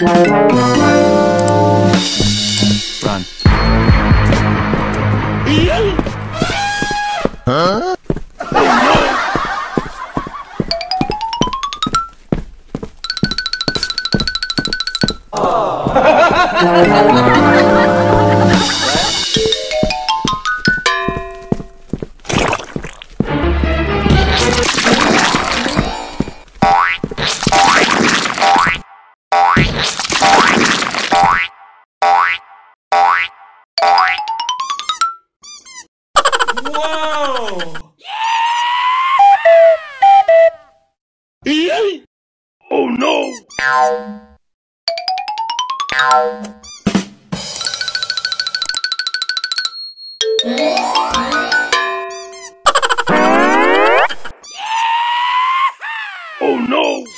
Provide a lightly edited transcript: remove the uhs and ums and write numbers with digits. Run. Huh? Wow! Yeah! Oh no! Oh no!